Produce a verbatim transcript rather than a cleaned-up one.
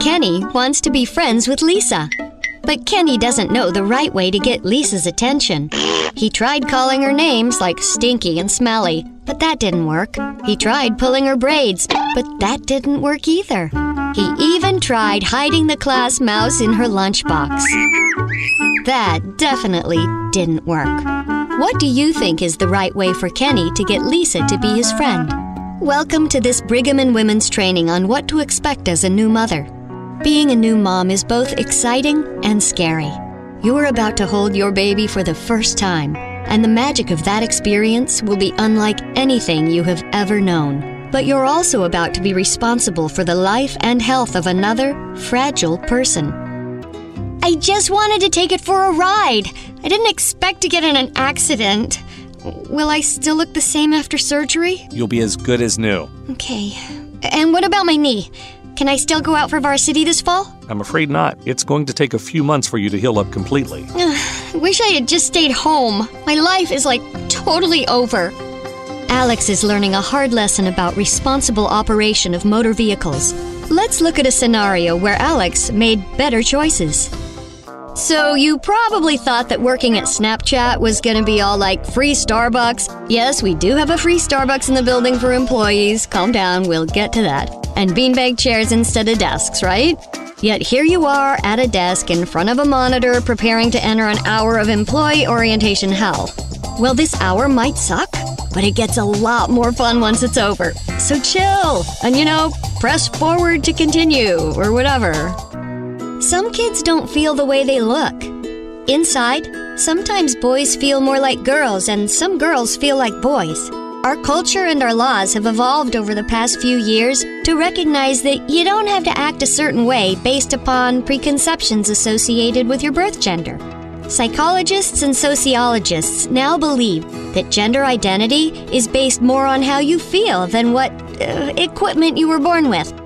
Kenny wants to be friends with Lisa. But Kenny doesn't know the right way to get Lisa's attention. He tried calling her names like Stinky and Smelly, but that didn't work. He tried pulling her braids, but that didn't work either. He even tried hiding the class mouse in her lunchbox. That definitely didn't work. What do you think is the right way for Kenny to get Lisa to be his friend? Welcome to this Brigham and Women's training on what to expect as a new mother. Being a new mom is both exciting and scary. You're about to hold your baby for the first time, and the magic of that experience will be unlike anything you have ever known. But you're also about to be responsible for the life and health of another fragile person. I just wanted to take it for a ride. I didn't expect to get in an accident. Will I still look the same after surgery? You'll be as good as new. Okay. And what about my knee? Can I still go out for varsity this fall? I'm afraid not. It's going to take a few months for you to heal up completely. I wish I had just stayed home. My life is, like, totally over. Alex is learning a hard lesson about responsible operation of motor vehicles. Let's look at a scenario where Alex made better choices. So you probably thought that working at Snapchat was going to be all like free Starbucks. Yes, we do have a free Starbucks in the building for employees. Calm down, we'll get to that. And beanbag chairs instead of desks, right? Yet here you are at a desk in front of a monitor preparing to enter an hour of employee orientation hell. Well, this hour might suck, but it gets a lot more fun once it's over. So chill and, you know, press forward to continue or whatever. Some kids don't feel the way they look. Inside, sometimes boys feel more like girls and some girls feel like boys. Our culture and our laws have evolved over the past few years to recognize that you don't have to act a certain way based upon preconceptions associated with your birth gender. Psychologists and sociologists now believe that gender identity is based more on how you feel than what uh, equipment you were born with.